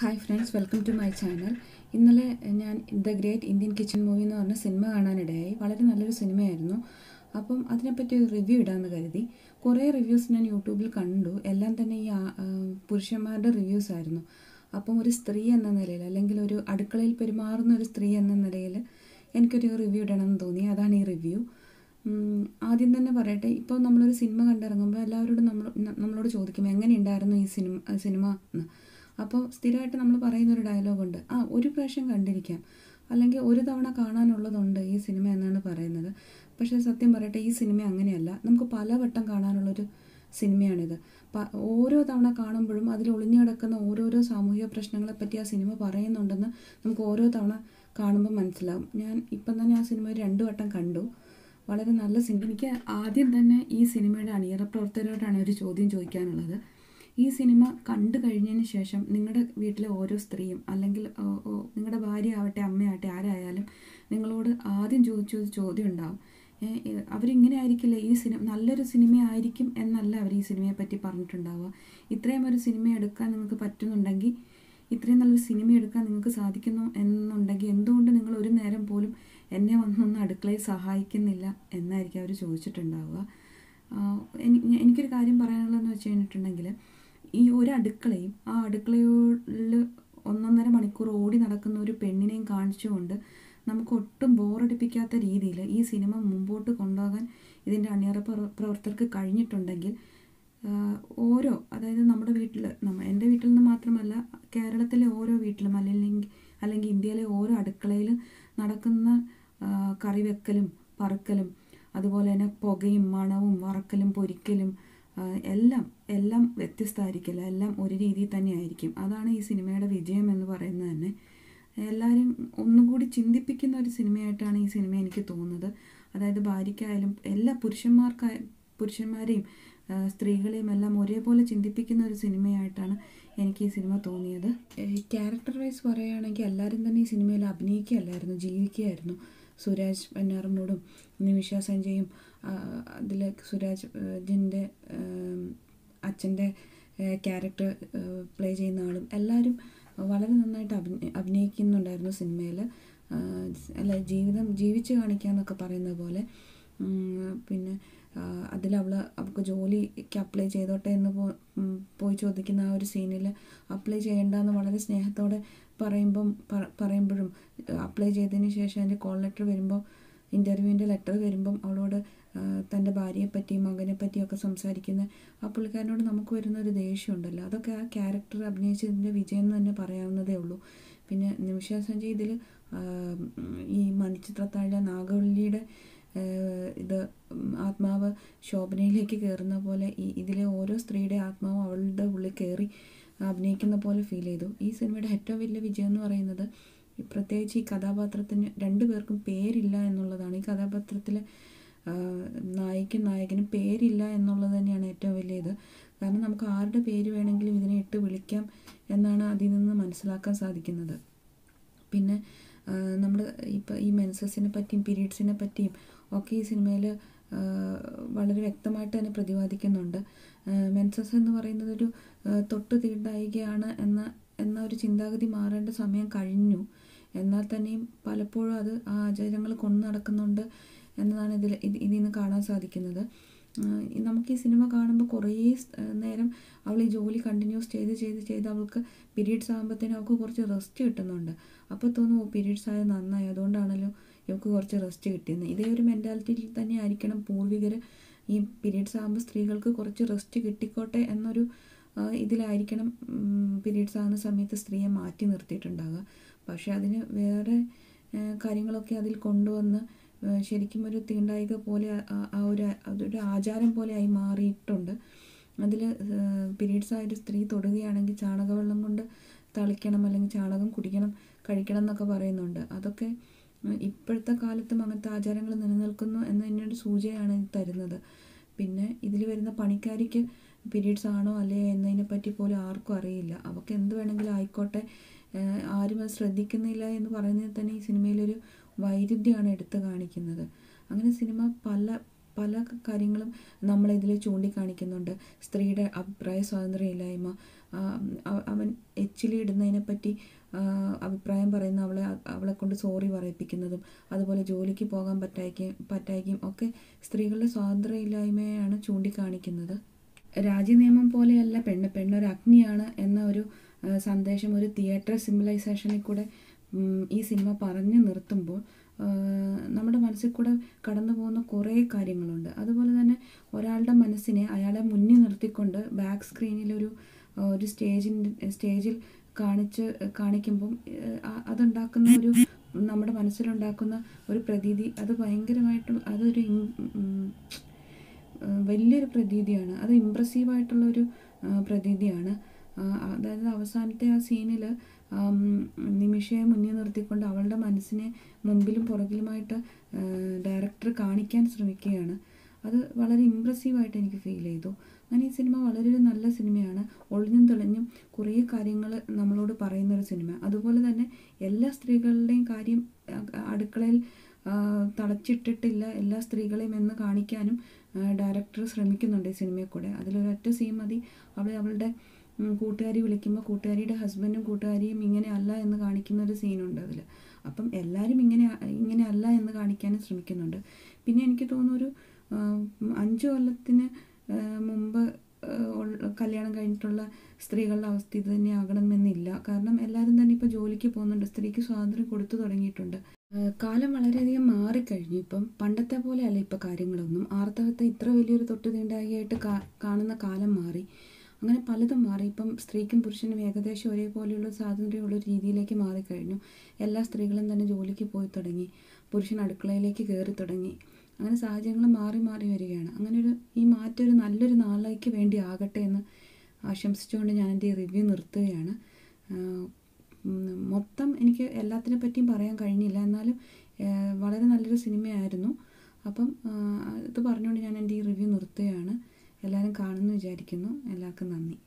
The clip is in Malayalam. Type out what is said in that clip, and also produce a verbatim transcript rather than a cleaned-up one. Hi friends, welcome to my channel. ഇന്നലെ ഞാൻ the great Indian kitchen movie എന്ന് പറഞ്ഞ സിനിമ കാണാനിടയായി. വളരെ നല്ലൊരു സിനിമയായിരുന്നു. അപ്പം അതിനെപ്പറ്റി ഒരു റിവ്യൂ ഇടാമെന്ന് കരുതി. കുറേ റിവ്യൂസ് ഞാൻ യൂട്യൂബിൽ കണ്ടു. എല്ലാം തന്നെ ഈ പുരുഷന്മാരുടെ റിവ്യൂസ് ആയിരുന്നു. അപ്പം ഒരു സ്ത്രീ എന്ന നിലയിൽ, അല്ലെങ്കിൽ ഒരു അടുക്കളയിൽ പെരുമാറുന്ന ഒരു സ്ത്രീ എന്ന നിലയിൽ എനിക്കൊരു റിവ്യൂ ഇടണമെന്ന് തോന്നി. അതാണ് ഈ റിവ്യൂ. ആദ്യം തന്നെ പറയട്ടെ, ഇപ്പോൾ നമ്മളൊരു സിനിമ കണ്ടിറങ്ങുമ്പോൾ എല്ലാവരോടും നമ്മൾ നമ്മളോട് ചോദിക്കും എങ്ങനെയുണ്ടായിരുന്നു ഈ സിനിമ സിനിമ എന്ന്. അപ്പോൾ സ്ഥിരമായിട്ട് നമ്മൾ പറയുന്നൊരു ഡയലോഗുണ്ട്, ആ ഒരു പ്രാവശ്യം കണ്ടിരിക്കാം, അല്ലെങ്കിൽ ഒരു തവണ കാണാനുള്ളതുണ്ട് ഈ സിനിമ എന്നാണ് പറയുന്നത്. പക്ഷേ സത്യം പറയട്ടെ, ഈ സിനിമ അങ്ങനെയല്ല. നമുക്ക് പലവട്ടം കാണാനുള്ളൊരു സിനിമയാണിത്. പ ഓരോ തവണ കാണുമ്പോഴും അതിൽ ഒളിഞ്ഞു കിടക്കുന്ന ഓരോരോ സാമൂഹിക പ്രശ്നങ്ങളെപ്പറ്റി ആ സിനിമ പറയുന്നുണ്ടെന്ന് നമുക്ക് ഓരോ തവണ കാണുമ്പോൾ മനസ്സിലാവും. ഞാൻ ഇപ്പം തന്നെ ആ സിനിമ ഒരു രണ്ടു വട്ടം കണ്ടു. വളരെ നല്ല സിനിമ. എനിക്ക് ആദ്യം തന്നെ ഈ സിനിമയുടെ അണിയറ പ്രവർത്തകരോടാണ് ഒരു ചോദ്യം ചോദിക്കാനുള്ളത്. ഈ സിനിമ കണ്ടു കഴിഞ്ഞതിന് ശേഷം നിങ്ങളുടെ വീട്ടിലെ ഓരോ സ്ത്രീയും, അല്ലെങ്കിൽ നിങ്ങളുടെ ഭാര്യ ആവട്ടെ, അമ്മയാവട്ടെ, ആരായാലും നിങ്ങളോട് ആദ്യം ചോദിച്ചൊരു ചോദ്യം ഉണ്ടാവും. അവരിങ്ങനെ ആയിരിക്കില്ല ഈ സിനിമ നല്ലൊരു സിനിമയായിരിക്കും എന്നല്ല അവർ ഈ സിനിമയെ പറ്റി പറഞ്ഞിട്ടുണ്ടാവുക. ഇത്രയും ഒരു സിനിമ എടുക്കാൻ നിങ്ങൾക്ക് പറ്റുന്നുണ്ടെങ്കിൽ, ഇത്രയും നല്ലൊരു സിനിമ എടുക്കാൻ നിങ്ങൾക്ക് സാധിക്കുന്നു എന്നുണ്ടെങ്കിൽ എന്തുകൊണ്ട് നിങ്ങൾ ഒരു നേരം പോലും എന്നെ വന്നൊന്ന് അടുക്കളയിൽ സഹായിക്കുന്നില്ല എന്നായിരിക്കും അവർ ചോദിച്ചിട്ടുണ്ടാവുക. എനിക്കൊരു കാര്യം പറയാനുള്ളതെന്ന് വെച്ച് കഴിഞ്ഞിട്ടുണ്ടെങ്കിൽ, ഈ ഒരു അടുക്കളയും ആ അടുക്കളയിൽ ഒന്നൊന്നര മണിക്കൂർ ഓടി നടക്കുന്ന ഒരു പെണ്ണിനെയും കാണിച്ചുകൊണ്ട് നമുക്ക് ഒട്ടും ബോറടിപ്പിക്കാത്ത രീതിയിൽ ഈ സിനിമ മുമ്പോട്ട് കൊണ്ടുപോകാൻ ഇതിൻ്റെ അണിയറ പ്രവർത്തകർക്ക് കഴിഞ്ഞിട്ടുണ്ടെങ്കിൽ, ഓരോ അതായത് നമ്മുടെ വീട്ടിൽ, നമ്മൾ എൻ്റെ വീട്ടിൽ നിന്ന് മാത്രമല്ല, കേരളത്തിലെ ഓരോ വീട്ടിലും അല്ലെങ്കിൽ അല്ലെങ്കിൽ ഇന്ത്യയിലെ ഓരോ അടുക്കളയിൽ നടക്കുന്ന കറിവെക്കലും പറക്കലും, അതുപോലെ തന്നെ പുകയും മണവും വറക്കലും പൊരിക്കലും എല്ലാം എല്ലാം വ്യത്യസ്തമായിരിക്കില്ല, എല്ലാം ഒരു രീതിയിൽ തന്നെ ആയിരിക്കും. അതാണ് ഈ സിനിമയുടെ വിജയം എന്ന് പറയുന്നത് തന്നെ. എല്ലാവരും ഒന്നുകൂടി ചിന്തിപ്പിക്കുന്ന ഒരു സിനിമയായിട്ടാണ് ഈ സിനിമ എനിക്ക് തോന്നുന്നത്. അതായത് ഭാര്യയ്ക്കായാലും എല്ലാ പുരുഷന്മാർക്കായ പുരുഷന്മാരെയും സ്ത്രീകളെയും എല്ലാം ഒരേപോലെ ചിന്തിപ്പിക്കുന്ന ഒരു സിനിമയായിട്ടാണ് എനിക്ക് ഈ സിനിമ തോന്നിയത്. ക്യാരക്ടർ വൈസ് പറയുകയാണെങ്കിൽ എല്ലാവരും തന്നെ ഈ സിനിമയിൽ അഭിനയിക്കുകയല്ലായിരുന്നു, ജീവിക്കുകയായിരുന്നു. സുരാജ് പന്നാറമ്മൂടും നിമിഷ സഞ്ജയും, അതിൽ സുരാജിൻ്റെ അച്ഛൻ്റെ ക്യാരക്ടർ പ്ലേ ചെയ്യുന്ന ആളും എല്ലാവരും വളരെ നന്നായിട്ട് അഭിനയ അഭിനയിക്കുന്നുണ്ടായിരുന്നു സിനിമയിൽ. അല്ല, ജീവിതം ജീവിച്ച് കാണിക്കുക എന്നൊക്കെ പറയുന്ന പോലെ. പിന്നെ അതിലവൾ അവൾക്ക് ജോലിക്ക് അപ്ലൈ ചെയ്തോട്ടെ എന്ന് പോയി ചോദിക്കുന്ന ആ ഒരു സീനിൽ അപ്ലൈ ചെയ്യേണ്ടെന്ന് വളരെ സ്നേഹത്തോടെ പറയുമ്പം പറയുമ്പോഴും അപ്ലൈ ചെയ്തതിന് ശേഷം അതിൻ്റെ കോൾ ലെറ്റർ വരുമ്പോൾ, ഇൻ്റർവ്യൂവിൻ്റെ ലെറ്റർ വരുമ്പം അവളോട് തൻ്റെ ഭാര്യയെപ്പറ്റിയും മകനെപ്പറ്റിയൊക്കെ സംസാരിക്കുന്ന ആ പുള്ളിക്കാരനോട് നമുക്ക് വരുന്നൊരു ദേഷ്യം ഉണ്ടല്ലോ, അതൊക്കെ ആ ക്യാരക്ടർ അഭിനയിച്ചതിൻ്റെ വിജയം എന്ന് തന്നെ പറയാവുന്നതേ ഉള്ളൂ. പിന്നെ നിമിഷ സഞ്ജയ് ഇതിൽ ഈ മണിച്ചിത്രത്താഴ നാഗവള്ളിയുടെ ഇത് ആത്മാവ് ശോഭനയിലേക്ക് കയറുന്ന പോലെ ഈ ഇതിലെ ഓരോ സ്ത്രീയുടെ ആത്മാവും അവളുടെ ഉള്ളിൽ കയറി അഭിനയിക്കുന്ന പോലെ ഫീൽ ചെയ്തു. ഈ സിനിമയുടെ ഏറ്റവും വലിയ വിജയം എന്ന് പറയുന്നത് പ്രത്യേകിച്ച് ഈ കഥാപാത്രത്തിന് രണ്ടു പേർക്കും പേരില്ല എന്നുള്ളതാണ്. ഈ കഥാപാത്രത്തിലെ നായിക്കും നായകനും പേരില്ല എന്നുള്ളത് തന്നെയാണ് ഏറ്റവും വലിയത്. കാരണം നമുക്ക് ആരുടെ പേര് വേണമെങ്കിലും ഇതിനെ ഇട്ട് വിളിക്കാം എന്നാണ് അതിൽ നിന്ന് മനസ്സിലാക്കാൻ സാധിക്കുന്നത്. പിന്നെ നമ്മൾ ഇപ്പം ഈ മെൻസസിനെ പറ്റിയും പീരീഡ്സിനെ പറ്റിയും ഒക്കെ ഈ സിനിമയിൽ വളരെ വ്യക്തമായിട്ട് തന്നെ പ്രതിപാദിക്കുന്നുണ്ട്. മെൻസസ് എന്ന് പറയുന്നത് ഒരു തൊട്ട് തീണ്ടായികയാണ് എന്ന എന്ന ഒരു ചിന്താഗതി മാറേണ്ട സമയം കഴിഞ്ഞു. എന്നാൽ തന്നെയും പലപ്പോഴും അത് ആ ആചാരങ്ങൾ കൊണ്ടു നടക്കുന്നുണ്ട് എന്നതാണ് ഇതിൽ ഇതിൽ നിന്ന് കാണാൻ സാധിക്കുന്നത്. നമുക്ക് ഈ സിനിമ കാണുമ്പോൾ കുറേ നേരം അവൾ ഈ ജോലി കണ്ടിന്യൂസ് ചെയ്ത് ചെയ്ത് ചെയ്ത് അവൾക്ക് പീരീഡ്സ് ആകുമ്പോഴത്തേനും അവൾക്ക് കുറച്ച് റെസ്റ്റ് കിട്ടുന്നുണ്ട്. അപ്പോൾ തോന്നും, ഓ പീരീഡ്സ് ആയത് നന്നായി, അതുകൊണ്ടാണല്ലോ ഇവൾക്ക് കുറച്ച് റെസ്റ്റ് കിട്ടിയെന്ന്. ഇതേ ഒരു മെൻറ്റാലിറ്റിയിൽ തന്നെ ആയിരിക്കണം പൂർവികർ ഈ പീരീഡ്സ് ആകുമ്പോൾ സ്ത്രീകൾക്ക് കുറച്ച് റെസ്റ്റ് കിട്ടിക്കോട്ടെ എന്നൊരു ഇതിലായിരിക്കണം പീരീഡ്സ് ആകുന്ന സമയത്ത് സ്ത്രീയെ മാറ്റി നിർത്തിയിട്ടുണ്ടാകുക. പക്ഷേ അതിന് വേറെ കാര്യങ്ങളൊക്കെ അതിൽ കൊണ്ടുവന്ന് ശരിക്കും ഒരു തീണ്ടായിക പോലെ, ആ ഒരു അതൊരു ആചാരം പോലെ ആയി മാറിയിട്ടുണ്ട്. അതിൽ പീരീഡ്സ് ആയൊരു സ്ത്രീ തൊടുകയാണെങ്കിൽ ചാണകവെള്ളം കൊണ്ട് തളിക്കണം, അല്ലെങ്കിൽ ചാണകം കുടിക്കണം, കഴിക്കണം എന്നൊക്കെ പറയുന്നുണ്ട്. അതൊക്കെ ഇപ്പോഴത്തെ കാലത്തും അങ്ങനത്തെ ആചാരങ്ങൾ നിലനിൽക്കുന്നു എന്നതിനൊരു സൂചനയാണ് ഇത് തരുന്നത്. പിന്നെ ഇതിൽ വരുന്ന പണിക്കാരിക്ക് പീരീഡ്സ് ആണോ അല്ലേ എന്നതിനെപ്പറ്റി പോലും ആർക്കും അറിയില്ല. അവർക്ക് എന്ത് വേണമെങ്കിലും ആയിക്കോട്ടെ, ആരും അത് ശ്രദ്ധിക്കുന്നില്ല എന്ന് പറയുന്നത് തന്നെ ഈ സിനിമയിലൊരു വൈരുദ്ധ്യമാണ് എടുത്തു കാണിക്കുന്നത്. അങ്ങനെ സിനിമ പല പല കാര്യങ്ങളും നമ്മളിതിൽ ചൂണ്ടിക്കാണിക്കുന്നുണ്ട്. സ്ത്രീയുടെ അഭിപ്രായ സ്വാതന്ത്ര്യമില്ലായ്മ, അവൻ കൊച്ചിലി ഇടുന്നതിനെ പറ്റി അഭിപ്രായം പറയുന്ന അവളെ അവളെ കൊണ്ട് സോറി പറയിപ്പിക്കുന്നതും അതുപോലെ ജോലിക്ക് പോകാൻ പറ്റായ്ക്കും പറ്റായ്ക്കും ഒക്കെ സ്ത്രീകളുടെ സ്വാതന്ത്ര്യമില്ലായ്മയാണ് ചൂണ്ടിക്കാണിക്കുന്നത്. രാജ്യനിയമം പോലെയല്ല പെണ്ണ്, പെണ്ണൊരു അഗ്നിയാണ് എന്ന ഒരു സന്ദേശം ഒരു തിയേറ്റർ സിംബലൈസേഷനിൽ കൂടെ ഈ സിനിമ പറഞ്ഞു നിർത്തുമ്പോൾ നമ്മുടെ മനസ്സിൽ കൂടെ കടന്നു പോകുന്ന കുറേ കാര്യങ്ങളുണ്ട്. അതുപോലെ തന്നെ ഒരാളുടെ മനസ്സിനെ അയാളെ മുന്നിൽ നിർത്തിക്കൊണ്ട് ബാക്ക് സ്ക്രീനിലൊരു ഒരു സ്റ്റേജിൻ്റെ സ്റ്റേജിൽ കാണിച്ച് കാണിക്കുമ്പം അതുണ്ടാക്കുന്ന ഒരു നമ്മുടെ മനസ്സിലുണ്ടാക്കുന്ന ഒരു പ്രതീതി അത് ഭയങ്കരമായിട്ടും അതൊരു വലിയൊരു പ്രതീതിയാണ്. അത് ഇംപ്രസീവായിട്ടുള്ളൊരു പ്രതീതിയാണ്. അതായത് അവസാനത്തെ ആ സീനിൽ നിമിഷയെ മുന്നിൽ നിർത്തിക്കൊണ്ട് അവളുടെ മനസ്സിനെ മുൻപിലും പുറകിലുമായിട്ട് ഡയറക്ടർ കാണിക്കാൻ ശ്രമിക്കുകയാണ്. അത് വളരെ ഇംപ്രസീവായിട്ട് എനിക്ക് ഫീൽ ചെയ്തു. ഞാൻ ഈ സിനിമ വളരെ നല്ല സിനിമയാണ്. ഒളിഞ്ഞും തെളിഞ്ഞും കുറേ കാര്യങ്ങൾ നമ്മളോട് പറയുന്നൊരു സിനിമ. അതുപോലെ തന്നെ എല്ലാ സ്ത്രീകളുടെയും കാര്യം അടുക്കളയിൽ തളച്ചിട്ടിട്ടില്ല, എല്ലാ സ്ത്രീകളെയും എന്ന് കാണിക്കാനും ഡയറക്ടർ ശ്രമിക്കുന്നുണ്ട് ഈ സിനിമയിൽ കൂടെ. അതിലൊരൊറ്റ സീൻ മതി, അവൾ അവളുടെ കൂട്ടുകാരി വിളിക്കുമ്പോൾ കൂട്ടുകാരിയുടെ ഹസ്ബൻഡും കൂട്ടുകാരിയും ഇങ്ങനെ അല്ല എന്ന് കാണിക്കുന്ന ഒരു സീനുണ്ട് അതിൽ. അപ്പം എല്ലാവരും ഇങ്ങനെ ഇങ്ങനെ അല്ല എന്ന് കാണിക്കാനും ശ്രമിക്കുന്നുണ്ട്. പിന്നെ എനിക്ക് തോന്നുന്നൊരു അഞ്ച് കൊല്ലത്തിന് മുമ്പ് കല്യാണം കഴിഞ്ഞിട്ടുള്ള സ്ത്രീകളുടെ അവസ്ഥ ഇത് തന്നെ ആകണമെന്നില്ല. കാരണം എല്ലാവരും തന്നെ ഇപ്പോൾ ജോലിക്ക് പോകുന്നുണ്ട്, സ്ത്രീക്ക് സ്വാതന്ത്ര്യം കൊടുത്തു തുടങ്ങിയിട്ടുണ്ട്. കാലം വളരെയധികം മാറിക്കഴിഞ്ഞു. ഇപ്പം പണ്ടത്തെ പോലെയല്ല ഇപ്പോൾ കാര്യങ്ങളൊന്നും. ആർത്തവത്തെ ഇത്ര വലിയൊരു തൊട്ടു തീണ്ടായിയായിട്ട് കാണുന്ന കാലം മാറി. അങ്ങനെ പലതും മാറി. ഇപ്പം സ്ത്രീക്കും പുരുഷനും ഏകദേശം ഒരേപോലെയുള്ള സ്വാതന്ത്ര്യമുള്ള രീതിയിലേക്ക് മാറിക്കഴിഞ്ഞു. എല്ലാ സ്ത്രീകളും തന്നെ ജോലിക്ക് പോയി തുടങ്ങി, പുരുഷൻ അടുക്കളയിലേക്ക് കയറി തുടങ്ങി. അങ്ങനെ സാഹചര്യങ്ങൾ മാറി മാറി വരികയാണ്. അങ്ങനെ ഒരു ഈ മാറ്റം ഒരു നല്ലൊരു നാളേക്ക് വേണ്ടി ആകട്ടെ എന്ന് ആശംസിച്ചുകൊണ്ട് ഞാൻ എൻ്റെ റിവ്യൂ നിർത്തുകയാണ്. മൊത്തം എനിക്ക് എല്ലാത്തിനെ പറ്റിയും പറയാൻ കഴിഞ്ഞില്ല, എന്നാലും വളരെ നല്ലൊരു സിനിമയായിരുന്നു. അപ്പം ഇത് പറഞ്ഞുകൊണ്ട് ഞാൻ എൻ്റെ ഈ റിവ്യൂ നിർത്തുകയാണ്. എല്ലാവരും കാണുമെന്ന് വിചാരിക്കുന്നു. എല്ലാവർക്കും നന്ദി.